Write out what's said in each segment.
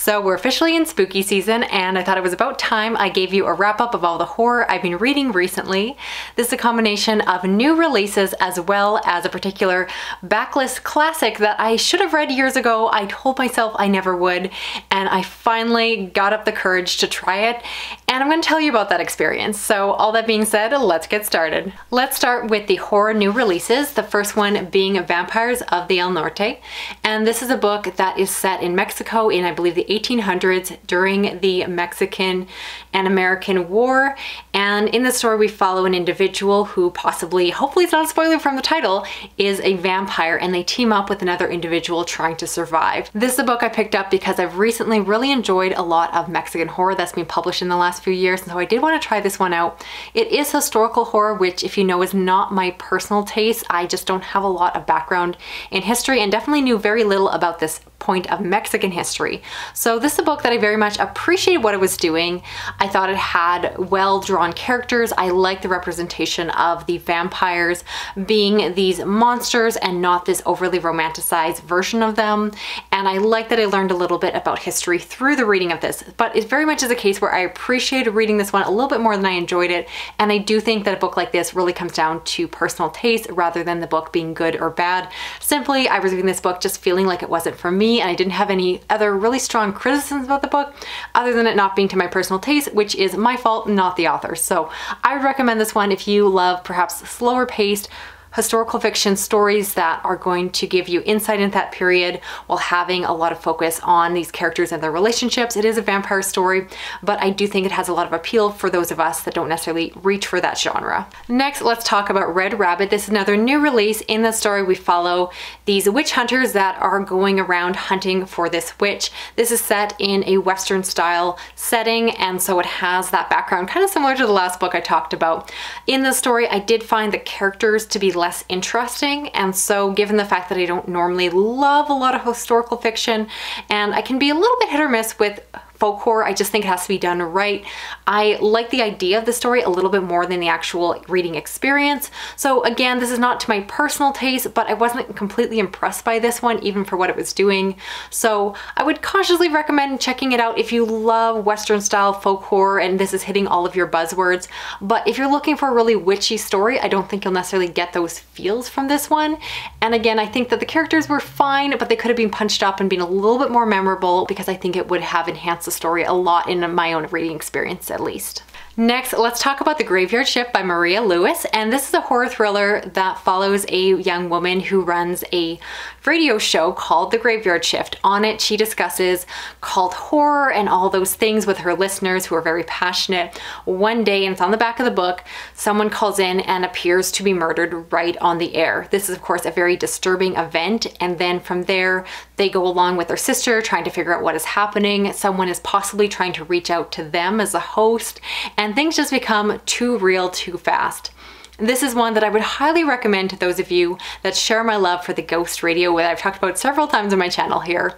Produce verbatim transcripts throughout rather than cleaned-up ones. So we're officially in spooky season, and I thought it was about time I gave you a wrap-up of all the horror I've been reading recently. This is a combination of new releases as well as a particular backlist classic that I should have read years ago. I told myself I never would, and I finally got up the courage to try it, and I'm going to tell you about that experience. So all that being said, let's get started. Let's start with the horror new releases, the first one being Vampires of the El Norte, and this is a book that is set in Mexico in, I believe, the eighteen hundreds during the Mexican and American War. And in the story we follow an individual who possibly, hopefully it's not a spoiler from the title, is a vampire, and they team up with another individual trying to survive. This is a book I picked up because I've recently really enjoyed a lot of Mexican horror that's been published in the last few years, and so I did want to try this one out. It is historical horror, which, if you know, is not my personal taste. I just don't have a lot of background in history and definitely knew very little about this point of Mexican history. So this is a book that I very much appreciated what it was doing. I thought it had well-drawn characters. I liked the representation of the vampires being these monsters and not this overly romanticized version of them. And I liked that I learned a little bit about history through the reading of this. But it very much is a case where I appreciated reading this one a little bit more than I enjoyed it. And I do think that a book like this really comes down to personal taste rather than the book being good or bad. Simply, I was reading this book just feeling like it wasn't for me, and I didn't have any other really strong criticisms about the book other than it not being to my personal taste, which is my fault, not the author's. So I would recommend this one if you love perhaps slower paced historical fiction stories that are going to give you insight into that period while having a lot of focus on these characters and their relationships. It is a vampire story, but I do think it has a lot of appeal for those of us that don't necessarily reach for that genre. Next, let's talk about Red Rabbit. This is another new release. In the story, we follow these witch hunters that are going around hunting for this witch. This is set in a Western style setting, and so it has that background kind of similar to the last book I talked about. In the story, I did find the characters to be less interesting, and so given the fact that I don't normally love a lot of historical fiction and I can be a little bit hit or miss with folk horror, I just think it has to be done right. I like the idea of the story a little bit more than the actual reading experience. So again, this is not to my personal taste, but I wasn't completely impressed by this one, even for what it was doing. So I would cautiously recommend checking it out if you love Western style folk horror and this is hitting all of your buzzwords. But if you're looking for a really witchy story, I don't think you'll necessarily get those feels from this one. And again, I think that the characters were fine, but they could have been punched up and been a little bit more memorable, because I think it would have enhanced the story a lot in my own reading experience, at least. Next, let's talk about The Graveyard Shift by Maria Lewis, and this is a horror thriller that follows a young woman who runs a radio show called The Graveyard Shift. On it, she discusses cult horror and all those things with her listeners who are very passionate. One day, and it's on the back of the book, someone calls in and appears to be murdered right on the air. This is, of course, a very disturbing event, and then from there, they go along with their sister trying to figure out what is happening. Someone is possibly trying to reach out to them as a host, and things just become too real too fast. This is one that I would highly recommend to those of you that share my love for the ghost radio, that I've talked about several times on my channel here.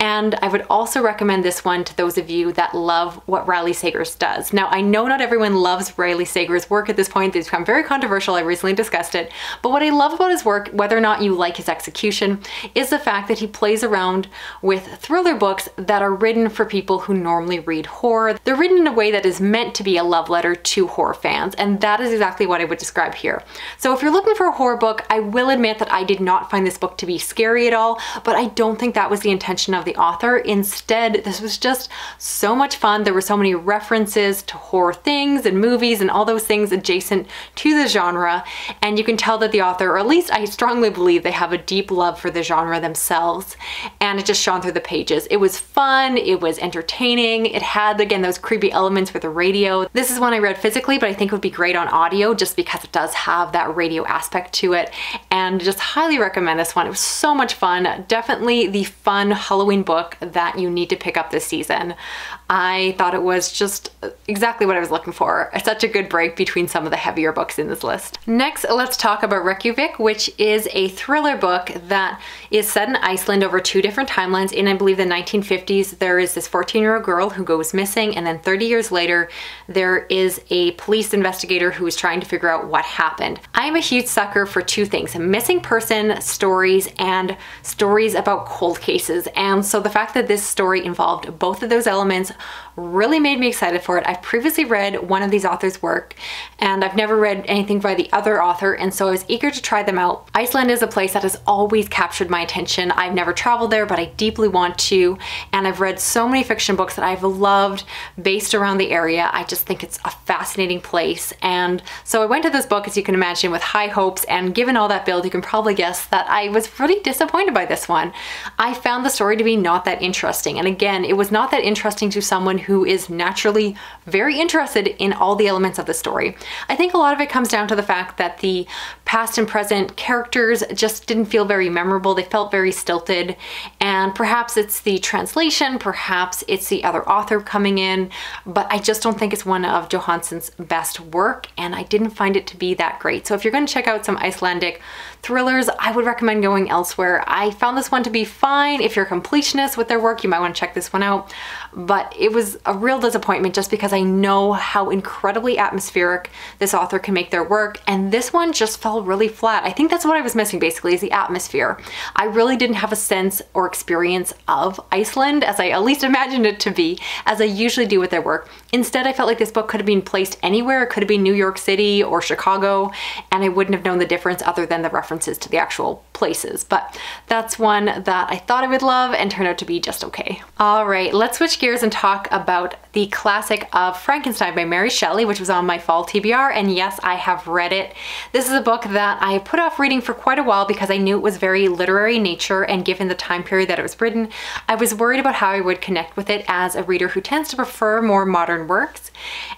And I would also recommend this one to those of you that love what Riley Sager does. Now, I know not everyone loves Riley Sager's work at this point. They've become very controversial. I recently discussed it. But what I love about his work, whether or not you like his execution, is the fact that he plays around with thriller books that are written for people who normally read horror. They're written in a way that is meant to be a love letter to horror fans. And that is exactly what I would describe here. So if you're looking for a horror book, I will admit that I did not find this book to be scary at all, but I don't think that was the intention of the author. Instead, this was just so much fun. There were so many references to horror things and movies and all those things adjacent to the genre. And you can tell that the author, or at least I strongly believe, they have a deep love for the genre themselves. And it just shone through the pages. It was fun. It was entertaining. It had, again, those creepy elements with the radio. This is one I read physically, but I think it would be great on audio just because it does have that radio aspect to it. And just highly recommend this one. It was so much fun. Definitely the fun Halloween book that you need to pick up this season. I thought it was just exactly what I was looking for. Such a good break between some of the heavier books in this list. Next, let's talk about Reykjavik, which is a thriller book that is set in Iceland over two different timelines. In, I believe, the nineteen fifties, there is this fourteen-year-old girl who goes missing, and then thirty years later, there is a police investigator who is trying to figure out what happened. I am a huge sucker for two things: missing person stories and stories about cold cases. And so the fact that this story involved both of those elements really made me excited for it. I've previously read one of these authors' work and I've never read anything by the other author, and so I was eager to try them out. Iceland is a place that has always captured my attention. I've never traveled there, but I deeply want to, and I've read so many fiction books that I've loved based around the area. I just think it's a fascinating place, and so I went to this book, as you can imagine, with high hopes, and given all that build, you can probably guess that I was really disappointed by this one. I found the story to be not that interesting, and again, it was not that interesting to someone who is naturally very interested in all the elements of the story. I think a lot of it comes down to the fact that the past and present characters just didn't feel very memorable. They felt very stilted, and perhaps it's the translation, perhaps it's the other author coming in, but I just don't think it's one of Johansson's best work, and I didn't find it to be that great. So if you're going to check out some Icelandic thrillers, I would recommend going elsewhere. I found this one to be fine. If you're a completionist with their work, you might want to check this one out, but it was a real disappointment just because I know how incredibly atmospheric this author can make their work, and this one just fell really flat. I think that's what I was missing, basically, is the atmosphere. I really didn't have a sense or experience of Iceland, as I at least imagined it to be, as I usually do with their work. Instead, I felt like this book could have been placed anywhere. It could have been New York City or Chicago, and I wouldn't have known the difference other than the references to the actual places. But that's one that I thought I would love and turned out to be just okay. All right, let's switch gears and talk about the classic of Frankenstein by Mary Shelley, which was on my fall T B R, and yes, I have read it. This is a book that I put off reading for quite a while because I knew it was very literary in nature, and given the time period that it was written, I was worried about how I would connect with it as a reader who tends to prefer more modern works.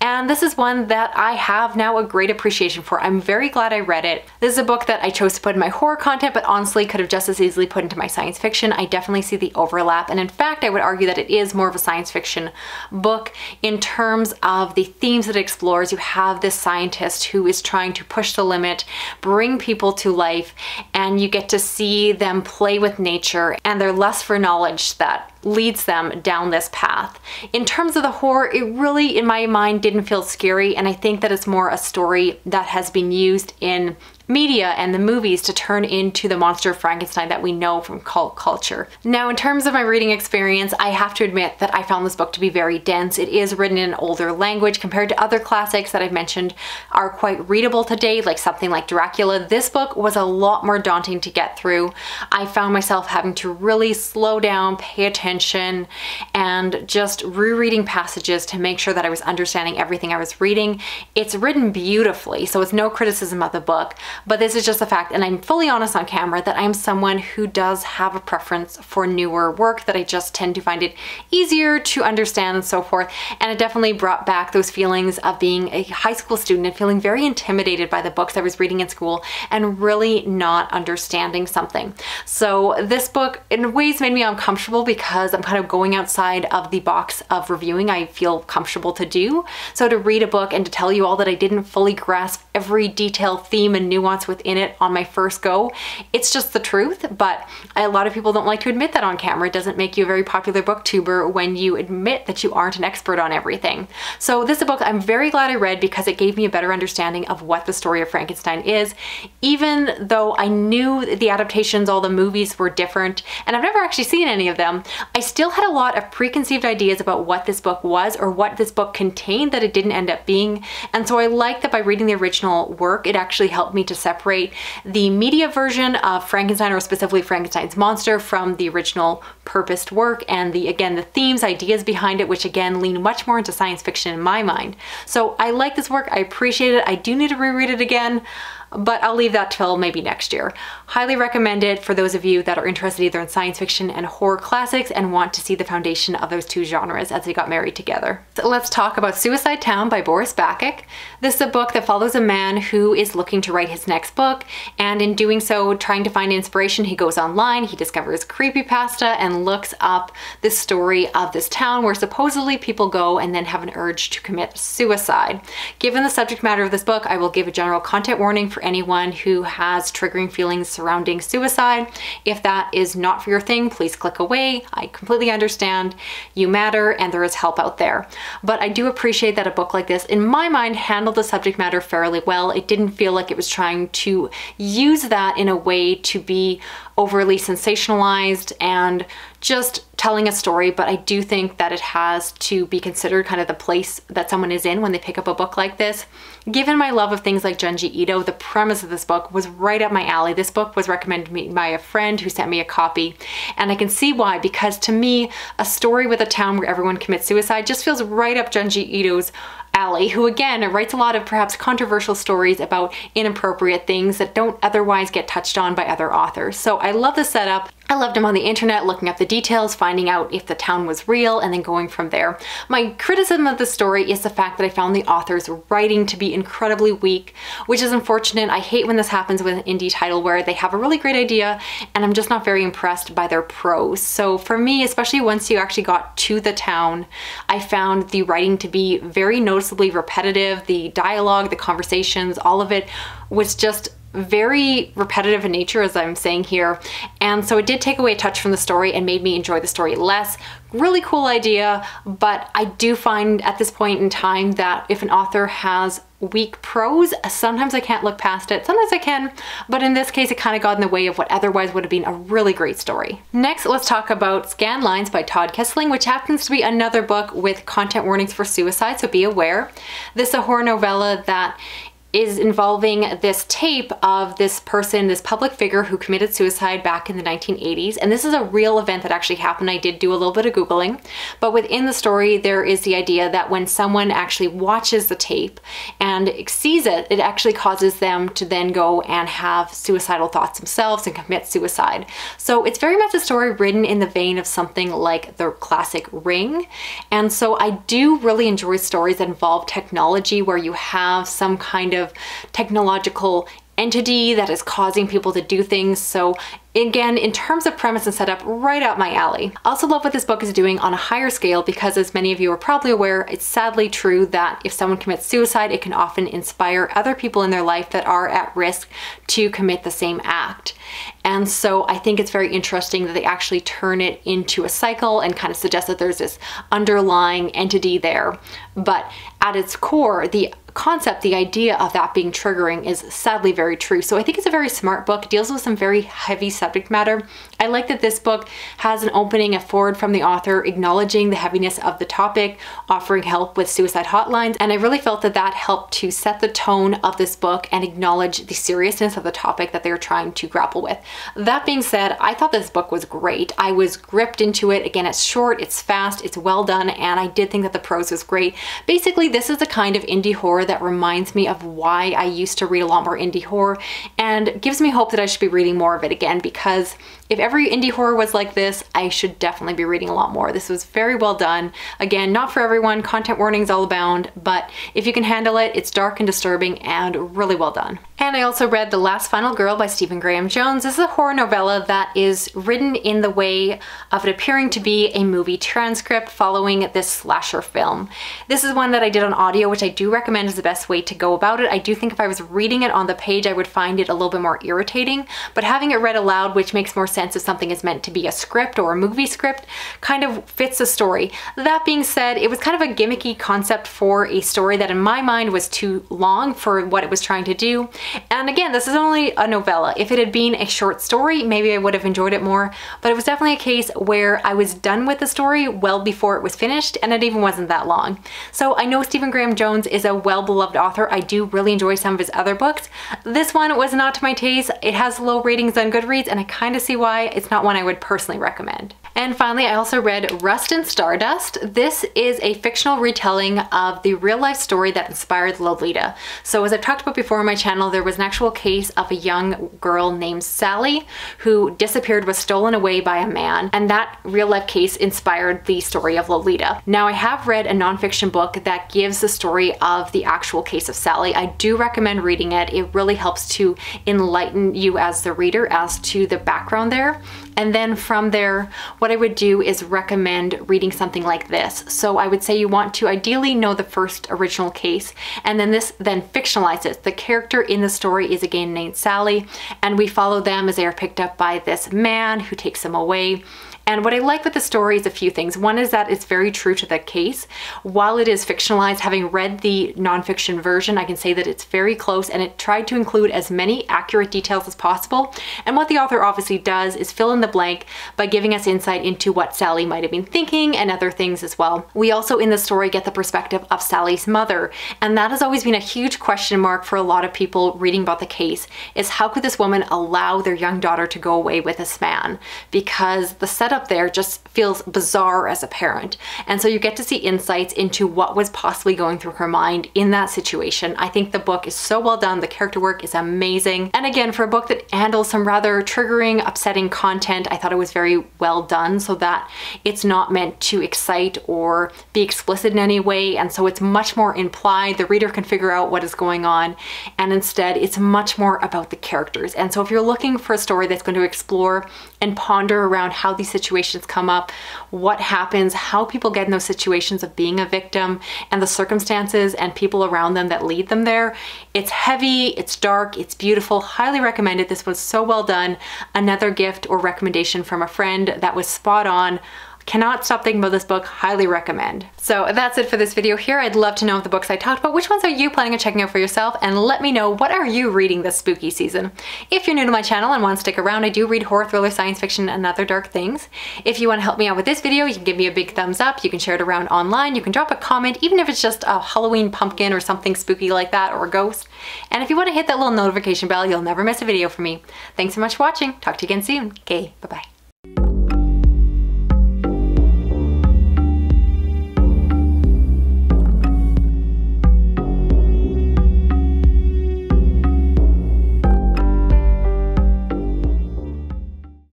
And this is one that I have now a great appreciation for. I'm very glad I read it. This is a book that I chose to put in my horror content, but honestly could have just as easily put into my science fiction. I definitely see the overlap, and in fact, I would argue that it is more of a science fiction book in terms of the themes that it explores. You have this scientist who is trying to push the limit, bring people to life, and you get to see them play with nature and their lust for knowledge that leads them down this path. In terms of the horror, it really, in my mind, didn't feel scary, and I think that it's more a story that has been used in media and the movies to turn into the monster Frankenstein that we know from cult culture. Now, in terms of my reading experience, I have to admit that I found this book to be very dense. It is written in an older language compared to other classics that I've mentioned are quite readable today, like something like Dracula. This book was a lot more daunting to get through. I found myself having to really slow down, pay attention, and just rereading passages to make sure that I was understanding everything I was reading. It's written beautifully, so it's no criticism of the book, but this is just a fact, and I'm fully honest on camera that I am someone who does have a preference for newer work, that I just tend to find it easier to understand and so forth, and it definitely brought back those feelings of being a high school student and feeling very intimidated by the books I was reading in school and really not understanding something. So this book in ways made me uncomfortable because I'm kind of going outside of the box of reviewing I feel comfortable to do. So to read a book and to tell you all that I didn't fully grasp every detail, theme, and nuance within it on my first go, it's just the truth, but a lot of people don't like to admit that on camera. It doesn't make you a very popular booktuber when you admit that you aren't an expert on everything. So this is a book I'm very glad I read because it gave me a better understanding of what the story of Frankenstein is, even though I knew the adaptations, all the movies were different, and I've never actually seen any of them. I still had a lot of preconceived ideas about what this book was or what this book contained that it didn't end up being, and so I like that by reading the original work, it actually helped me to separate the media version of Frankenstein, or specifically Frankenstein's monster, from the original purposed work and the, again, the themes, ideas behind it, which again lean much more into science fiction in my mind. So I like this work, I appreciate it. I do need to reread it again, but I'll leave that till maybe next year. Highly recommend it for those of you that are interested either in science fiction and horror classics and want to see the foundation of those two genres as they got married together. So let's talk about Suicide Town by Boris Bacic. This is a book that follows a man who is looking to write his next book, and in doing so, trying to find inspiration, he goes online, he discovers creepypasta and looks up the story of this town where supposedly people go and then have an urge to commit suicide. Given the subject matter of this book, I will give a general content warning for for anyone who has triggering feelings surrounding suicide. If that is not for your thing, please click away. I completely understand. You matter and there is help out there. But I do appreciate that a book like this, in my mind, handled the subject matter fairly well. It didn't feel like it was trying to use that in a way to be overly sensationalized and just telling a story, but I do think that it has to be considered kind of the place that someone is in when they pick up a book like this. Given my love of things like Junji Ito, the premise of this book was right up my alley. This book was recommended to me by a friend who sent me a copy, and I can see why, because to me, a story with a town where everyone commits suicide just feels right up Junji Ito's alley, who again writes a lot of perhaps controversial stories about inappropriate things that don't otherwise get touched on by other authors. So I love the setup. I loved him on the internet, looking up the details, finding out if the town was real, and then going from there. My criticism of the story is the fact that I found the author's writing to be incredibly weak, which is unfortunate. I hate when this happens with an indie title where they have a really great idea and I'm just not very impressed by their prose. So for me, especially once you actually got to the town, I found the writing to be very noticeably repetitive. The dialogue, the conversations, all of it was just very repetitive in nature, as I'm saying here, and so it did take away a touch from the story and made me enjoy the story less. Really cool idea, but I do find at this point in time that if an author has weak prose, sometimes I can't look past it, sometimes I can, but in this case it kind of got in the way of what otherwise would have been a really great story. Next, let's talk about Scanlines by Todd Keisling, which happens to be another book with content warnings for suicide, so be aware. This is a horror novella that is involving this tape of this person, this public figure who committed suicide back in the nineteen eighties. And this is a real event that actually happened. I did do a little bit of Googling, but within the story, there is the idea that when someone actually watches the tape and sees it, it actually causes them to then go and have suicidal thoughts themselves and commit suicide. So it's very much a story written in the vein of something like the classic Ring. And so I do really enjoy stories that involve technology, where you have some kind of of technological entity that is causing people to do things. So again, in terms of premise and setup, right up my alley. I also love what this book is doing on a higher scale, because as many of you are probably aware, it's sadly true that if someone commits suicide, it can often inspire other people in their life that are at risk to commit the same act. And so I think it's very interesting that they actually turn it into a cycle and kind of suggest that there's this underlying entity there. But at its core, the concept, the idea of that being triggering is sadly very true. So I think it's a very smart book, deals with some very heavy subject matter. I like that this book has an opening, a forward from the author acknowledging the heaviness of the topic, offering help with suicide hotlines, and I really felt that that helped to set the tone of this book and acknowledge the seriousness of the topic that they were trying to grapple with. That being said, I thought this book was great. I was gripped into it. Again, it's short, it's fast, it's well done, and I did think that the prose was great. Basically, this is the kind of indie horror that reminds me of why I used to read a lot more indie horror, and gives me hope that I should be reading more of it again, because if every indie horror was like this, I should definitely be reading a lot more. This was very well done. Again, not for everyone, content warnings all abound, but if you can handle it, it's dark and disturbing and really well done. And I also read The Last Final Girl by Stephen Graham Jones. This is a horror novella that is written in the way of it appearing to be a movie transcript following this slasher film. This is one that I did on audio, which I do recommend is the best way to go about it. I do think if I was reading it on the page, I would find it a little bit more irritating, but having it read aloud, which makes more sense sense if something is meant to be a script or a movie script, kind of fits the story. That being said, it was kind of a gimmicky concept for a story that in my mind was too long for what it was trying to do. And again, this is only a novella. If it had been a short story, maybe I would have enjoyed it more, but it was definitely a case where I was done with the story well before it was finished, and it even wasn't that long. So I know Stephen Graham Jones is a well-beloved author. I do really enjoy some of his other books. This one was not to my taste. It has low ratings on Goodreads, and I kind of see why. It's not one I would personally recommend. And finally, I also read Rust and Stardust. This is a fictional retelling of the real life story that inspired Lolita. So as I've talked about before on my channel, there was an actual case of a young girl named Sally who disappeared, was stolen away by a man, and that real life case inspired the story of Lolita. Now I have read a nonfiction book that gives the story of the actual case of Sally. I do recommend reading it. It really helps to enlighten you as the reader as to the background there. And then from there, what I would do is recommend reading something like this. So I would say you want to ideally know the first original case, and then this then fictionalizes. The character in the story is a gay named Sally, and we follow them as they are picked up by this man who takes them away. And what I like with the story is a few things. One is that it's very true to the case. While it is fictionalized, having read the nonfiction version, I can say that it's very close, and it tried to include as many accurate details as possible. And what the author obviously does is fill in the blank by giving us insight into what Sally might have been thinking and other things as well. We also in the story get the perspective of Sally's mother, and that has always been a huge question mark for a lot of people reading about the case, is how could this woman allow their young daughter to go away with this man? Because the setup there just feels bizarre as a parent. And so you get to see insights into what was possibly going through her mind in that situation. I think the book is so well done. The character work is amazing. And again, for a book that handles some rather triggering, upsetting content, I thought it was very well done, so that it's not meant to excite or be explicit in any way. And so it's much more implied. The reader can figure out what is going on. And instead, it's much more about the characters. And so if you're looking for a story that's going to explore and ponder around how these situations situations come up, what happens, how people get in those situations of being a victim, and the circumstances and people around them that lead them there. It's heavy, it's dark, it's beautiful. Highly recommend it. This was so well done. Another gift or recommendation from a friend that was spot on. Cannot stop thinking about this book, highly recommend. So that's it for this video here. I'd love to know of the books I talked about, which ones are you planning on checking out for yourself, and let me know what are you reading this spooky season. If you're new to my channel and want to stick around, I do read horror, thriller, science fiction, and other dark things. If you want to help me out with this video, you can give me a big thumbs up, you can share it around online, you can drop a comment, even if it's just a Halloween pumpkin or something spooky like that, or a ghost. And if you want to hit that little notification bell, you'll never miss a video from me. Thanks so much for watching. Talk to you again soon. Okay, bye-bye.